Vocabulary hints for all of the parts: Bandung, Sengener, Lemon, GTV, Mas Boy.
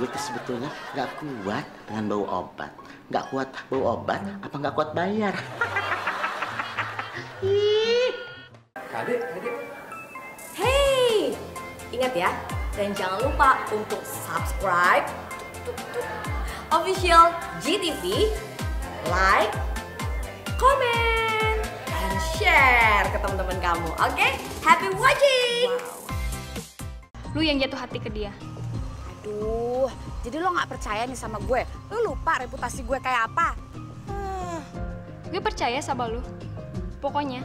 Gue tuh sebetulnya nggak kuat dengan bau obat. Nggak kuat bau obat, apa nggak kuat bayar? Kade. Hey, ingat ya, dan jangan lupa untuk subscribe official GTV, like, comment, and share ke teman-teman kamu. Oke, happy watching. Wow. Lu yang jatuh hati ke dia. Aduh, jadi lo nggak percaya nih sama gue? Lo lupa reputasi gue kayak apa? Gue percaya sama lo. Pokoknya,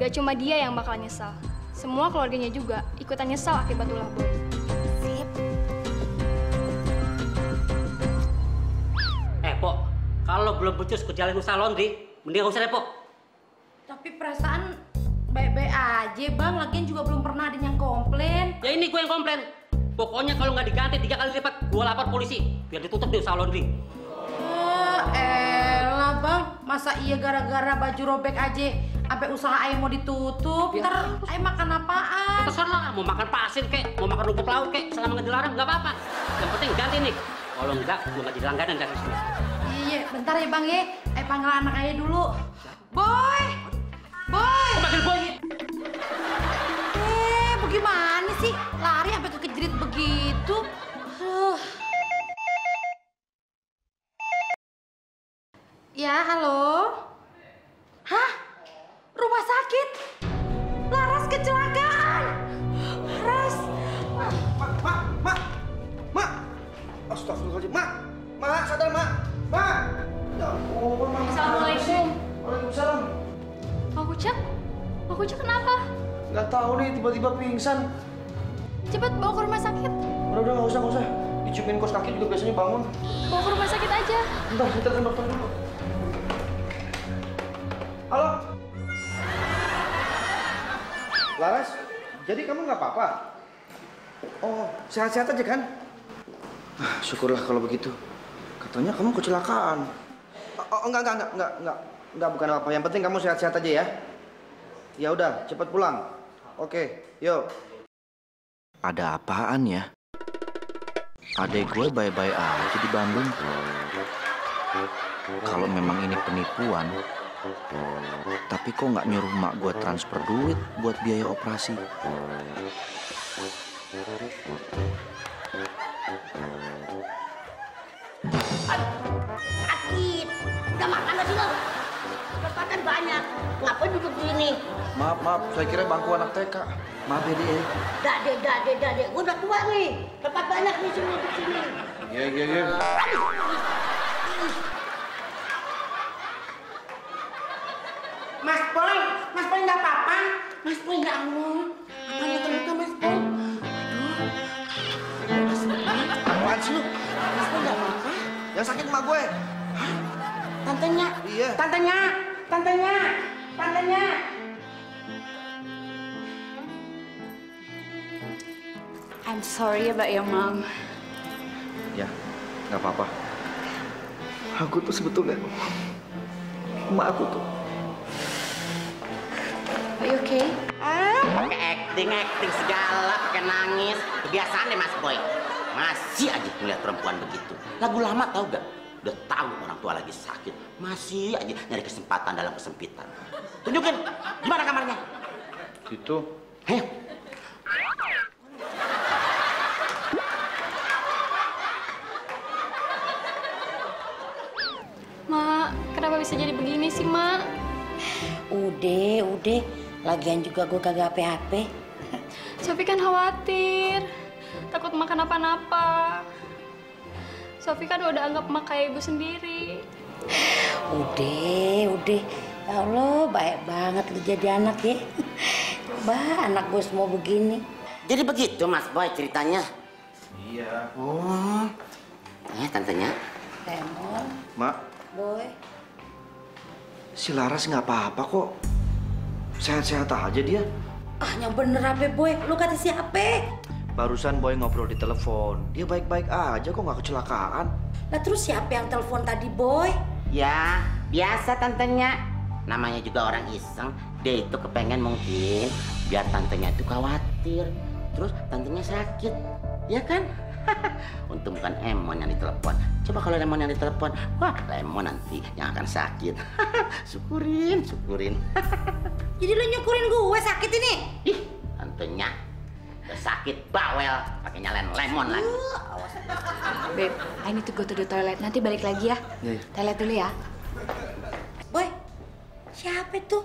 gak cuma dia yang bakal nyesal. Semua keluarganya juga ikutan nyesal akibat ulah Boy. Sip. Pok, kalau belum becus kerjain usaha laundry, mending gak usah deh, Pok. Tapi perasaan baik-baik aja, Bang. Lagian juga belum pernah ada yang komplain. Ya ini gue yang komplain. Pokoknya kalau nggak diganti 3 kali lipat, gue lapor polisi. Biar ditutup deh usaha laundry. Elah, Bang. Masa iya gara-gara baju robek aja? Sampai usaha ayah mau ditutup, ya. Ntar ayah makan apaan? Terserah, mau makan pasir kek, mau makan rumput laut kek, selama nggak dilarang nggak apa-apa. Yang penting ganti nih, kalau enggak gue nggak jadi langganan dari sini. Iya, bentar ya Bang ya, ayah panggil anak ayah dulu. Boy! Panggil Boy ya? Bagaimana sih? Lari sampai kekejerit begitu. Ya, halo? Hah? Rumah sakit, Laras kecelakaan. Laras, mak, astagfirullahaladzim, mak, sadar mak. Ya ampun, mak. Assalamualaikum. Waalaikumsalam. Aku cek kenapa? Nggak tahu nih, tiba-tiba pingsan. Cepat bawa ke rumah sakit. Udah, nggak usah. Dicupin kos kaki juga biasanya bangun. Bawa ke rumah sakit aja. Bentar, kita ke dokter dulu. Halo. Laras, jadi kamu nggak apa-apa? Oh, sehat-sehat aja kan? Ah, syukurlah kalau begitu. Katanya kamu kecelakaan. Oh, enggak, bukan apa-apa. Yang penting kamu sehat-sehat aja ya. Ya udah, cepat pulang. Oke, yuk. Ada apaan ya? Adek gue bye-bye aja di Bandung. Kalau memang ini penipuan, tapi kok nggak nyuruh mak gue transfer duit buat biaya operasi? Sakit! Udah makan gak sih lo? Udah makan banyak, ngapain duduk di sini? Maaf, saya kira bangku anak TK. Maaf ya, Dek. Dek, gue udah tua nih. Tempat banyak nih semua di sini. Iya. Mas Boy nggak apa-apa. Mas Boy nggak ngomong. Apanya terluka Mas Boy? Aduh. Apaan sih lu? Mas Boy nggak apa-apa. Yang sakit emak gue. Hah? Tantenya. Iya. Tantenya. I'm sorry about your mom. Ya, nggak apa-apa. Aku tuh sebetulnya, emak aku tuh. Are you okay? Pake acting segala, pake nangis. Kebiasaan deh Mas Boy. Masih aja ngeliat perempuan begitu. Lagu lama tau gak? Udah tahu orang tua lagi sakit. Masih aja nyari kesempatan dalam kesempitan. Tunjukin, gimana kamarnya? Itu. Heh. Mak, kenapa bisa jadi begini sih, Mak? Udah. Lagian juga gue kagak HP-HP. Sophie kan khawatir, takut makan apa-apa. Sophie kan udah anggap emak kayak ibu sendiri. Udah. Ya Allah, baik banget lu jadi anak ya. Bah, anak gue semua begini. Jadi begitu Mas Boy ceritanya? Iya. Oh, ya tantenya. Lemon. Mak. Boy. Si Laras nggak apa-apa kok. Sehat-sehat aja dia. Ah, yang bener apa Boy? Lu kata siapa? Barusan Boy ngobrol di telepon. Dia baik-baik aja kok, nggak kecelakaan. Nah terus siapa yang telepon tadi Boy? Ya biasa tantenya. Namanya juga orang iseng. Dia itu kepengen mungkin biar tantenya itu khawatir. Terus tantenya sakit, ya kan? Untung bukan Lemon yang ditelepon. Coba kalau Lemon yang ditelepon, wah Lemon nanti yang akan sakit. Syukurin. Jadi lu nyukurin gue sakit ini? Ih, tentunya. Udah sakit bawel, pakai nyalain Lemon lagi. Beb, ini tuh gue to toilet, nanti balik lagi ya. Yeah. Toilet dulu ya. Boy, siapa itu?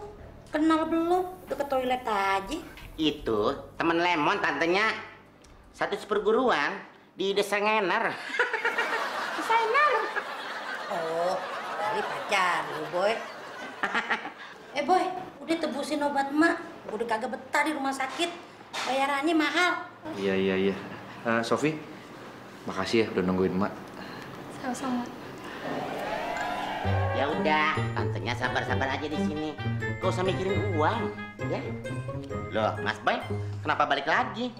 Kenal belum? Udah ke toilet aja. Itu temen Lemon, tantenya. Satu seperguruan di Sengener. Sengener. Oh, kali pacar lu, Boy. Boy, udah tebusin obat mak. Udah kagak betah di rumah sakit. Bayarannya mahal. Iya. Sofi, makasih ya udah nungguin mak. Sama-sama. Ya udah, tantenya sabar-sabar aja di sini. Gak usah mikirin uang, ya. Loh, Mas Boy, kenapa balik lagi?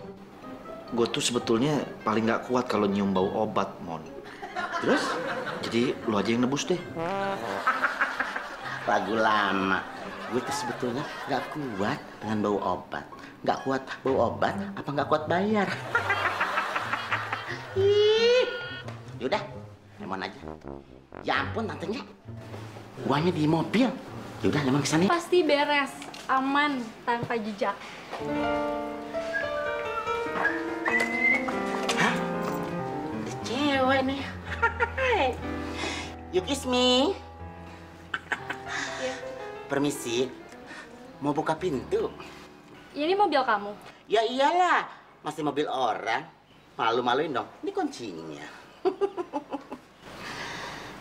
Gue tuh sebetulnya paling gak kuat kalau nyium bau obat, Mon. Terus? Jadi lu aja yang nebus deh. Lagu lama. Gue tuh sebetulnya gak kuat dengan bau obat. Gak kuat bau obat, apa gak kuat bayar? Yaudah, Lemon aja. Ya ampun, tantenya. Guanya di mobil. Yaudah, Lemon kesana. Pasti beres. Aman, tanpa jejak. Cewek nih. You kiss me. Yeah. Permisi. Mau buka pintu. Ini mobil kamu? Ya iyalah. Masih mobil orang. Malu-maluin dong. Ini kuncinya.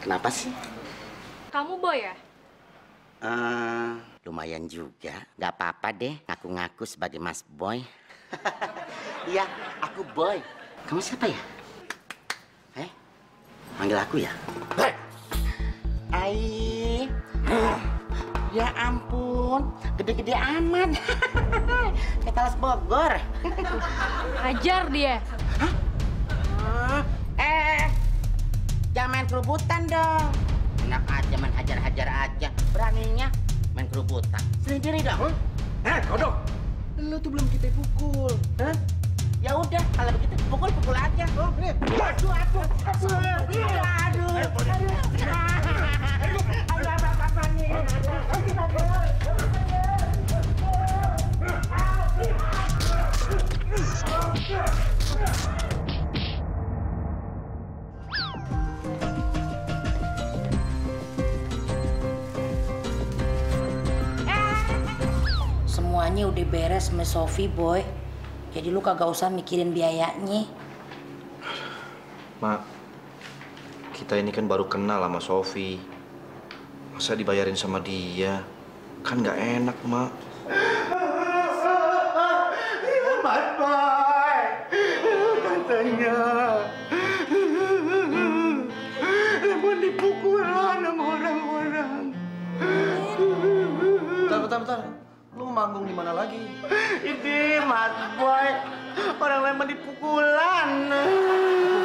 Kenapa sih? Kamu Boy ya? Lumayan juga. Gak apa-apa deh ngaku-ngaku sebagai Mas Boy. Iya, aku Boy. Kamu siapa ya? Manggil aku ya? Aih, ya ampun, gede-gede amat. Kayak talas Bogor. Ajar dia. Hah? Jangan main kerubutan dong. Enak aja main hajar-hajar aja. Beraninya main kerubutan. Sendiri dong. Kodok. Lu tuh belum kita pukul. Hah? Ya udah, kalau begitu pukul aja. Oh, nih. Aduh, apa nih? Semuanya udah beres, Mas Sofi, Boy. Jadi lu kagak usah mikirin biayanya. Mak, kita ini kan baru kenal sama Sofi. Masa dibayarin sama dia? Kan nggak enak, Mak. Mas Boy, katanya Lemon dipukulan sama orang-orang. Bentar. Lu manggung di mana lagi? Ini Mas Boy, orang Lemon dipukulan.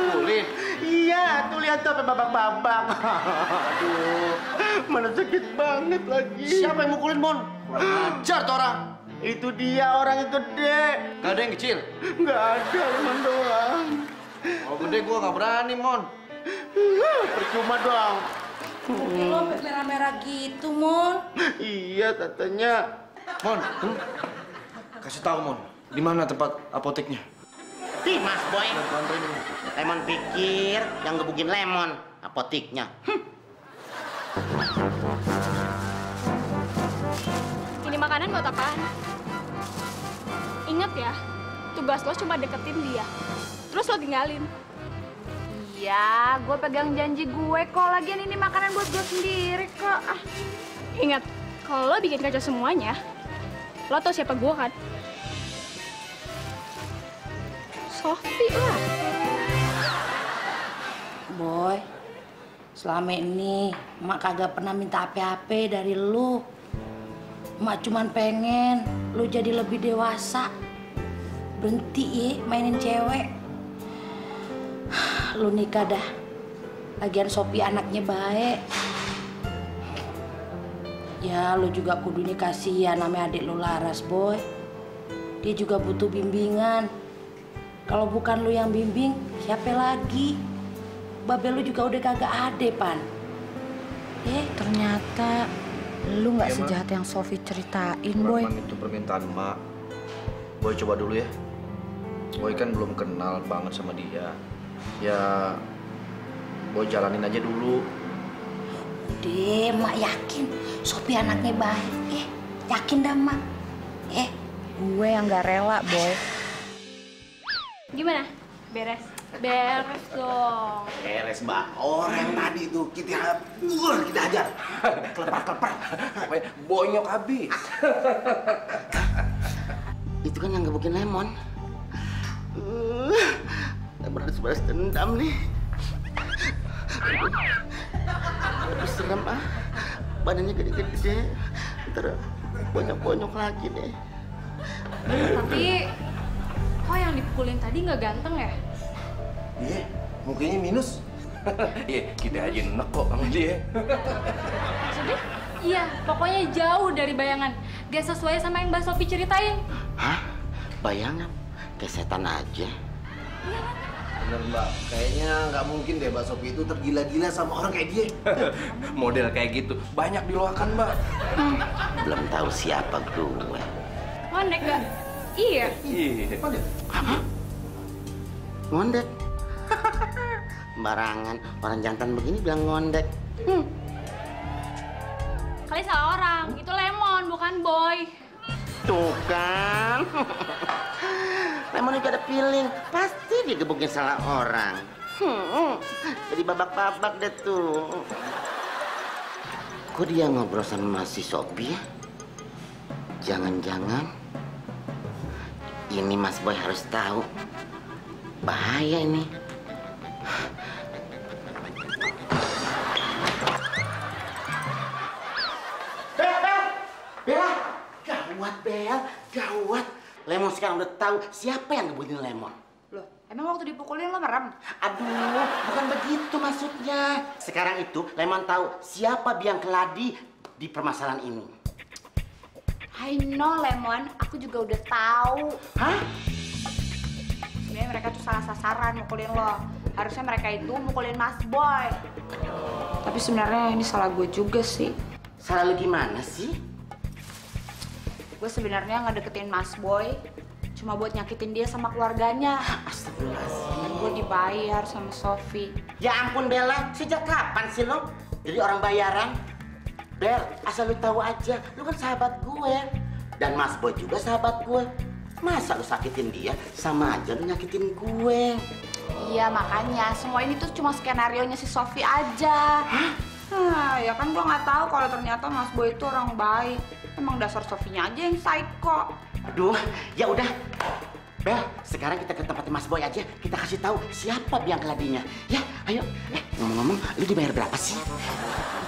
Pukulin? Iya, tuh lihat tuh apa babak-babak. Aduh, mana sakit banget lagi. Siapa yang mukulin, Mon? Ajar tuh orang. Itu dia orang yang gede. Gak ada yang kecil? Gak ada, Lemon doang. Kalau gede gua gak berani, Mon. Percuma doang. Mungkin lo sampai merah-merah gitu, Mon. Iya, katanya. Mon, kasih tahu Mon, di mana tempat apoteknya? Di Mas Boy. Lemon pikir yang ngebugin Lemon apoteknya. Ini makanan buat apaan? Ingat ya, tugas lo cuma deketin dia, terus lo tinggalin. Iya, gue pegang janji gue kok. Lagian ini makanan buat gue sendiri kok. Ah, ingat, kalau lo bikin kacau semuanya. Lo tau siapa gue kan? Sofi lah. Boy, selama ini emak kagak pernah minta apa-apa dari lu. Emak cuman pengen lu jadi lebih dewasa. Berhenti ya mainin cewek. Lu nikah dah. Lagian Sofi anaknya baik. Ya, lu juga kudunya kasihan namanya adik lu Laras, Boy. Dia juga butuh bimbingan. Kalau bukan lu yang bimbing, Siapa lagi? Babel lu juga udah kagak ada, Pan. Ternyata lu nggak sejahat yang Sofi ceritain, Boy. Itu permintaan Mak. Boy coba dulu ya. Boy kan belum kenal banget sama dia. Ya, Boy jalanin aja dulu. Udah, Mak yakin Sofi anaknya baik. Yakin dah, Mak. Gue yang nggak rela, Boy. Gimana? Beres? Beres dong. Beres, Mbak. Orang tadi itu kita hajar. Kelepar-kelepar. Bonyok habis. Itu kan yang gebukin Lemon. Berarti balas dendam nih. Lebih serem, ah. Badannya gede-gede. Ntar bonyok-bonyok lagi deh. Tapi kok yang dipukulin tadi nggak ganteng ya? Iya, mukanya minus. Iya, kita aja enak kok sama dia. Maksudnya? Iya, pokoknya jauh dari bayangan. Gak sesuai sama yang Mbak Sofi ceritain. Hah? Bayangan? Kayak setan aja. Iya, bener, Mbak. Kayaknya nggak mungkin deh Mbak Sofi itu tergila-gila sama orang kayak dia. Model kayak gitu banyak diluakan, Mbak. Belum tahu siapa gue. Mondek nggak? Iya. Iya. Mondek. Apa? Mondek. Barangan orang jantan begini bilang ngondek. Kali salah orang, itu Lemon bukan Boy. Tuh kan. Lemon juga ada feeling, pasti digebukin salah orang. Jadi babak-babak deh tuh. Kok dia ngobrol sama si Sofi ya? Jangan-jangan ini Mas Boy harus tahu. Bahaya ini. Gawat. Lemon sekarang udah tahu siapa yang ngebutin Lemon. Loh, emang waktu dipukulin lo merem? Aduh, bukan begitu maksudnya. Sekarang itu Lemon tahu siapa biang keladi di permasalahan ini. I know, Lemon. Aku juga udah tahu. Hah? Sebenarnya mereka tuh salah sasaran mukulin lo. Harusnya mereka itu mukulin Mas Boy. Tapi sebenarnya ini salah gue juga sih. Salah lu gimana sih? Gue sebenarnya ngedeketin Mas Boy cuma buat nyakitin dia sama keluarganya. Astagfirullahaladzim. Gue dibayar sama Sofi. Ya ampun, Bella. Sejak kapan sih lo jadi orang bayaran? Bel, asal lu tahu aja, lu kan sahabat gue. Dan Mas Boy juga sahabat gue. Masa lu sakitin dia sama aja lu nyakitin gue? Iya, makanya semua ini tuh cuma skenario-nya si Sofi aja. Ya kan gue nggak tahu kalau ternyata Mas Boy itu orang baik. Emang dasar Sofinya aja yang psycho. Aduh, ya udah. Bel, sekarang kita ke tempat Mas Boy aja. Kita kasih tahu siapa biang keladinya. Ya, ayo. Ngomong-ngomong, lu dibayar berapa sih?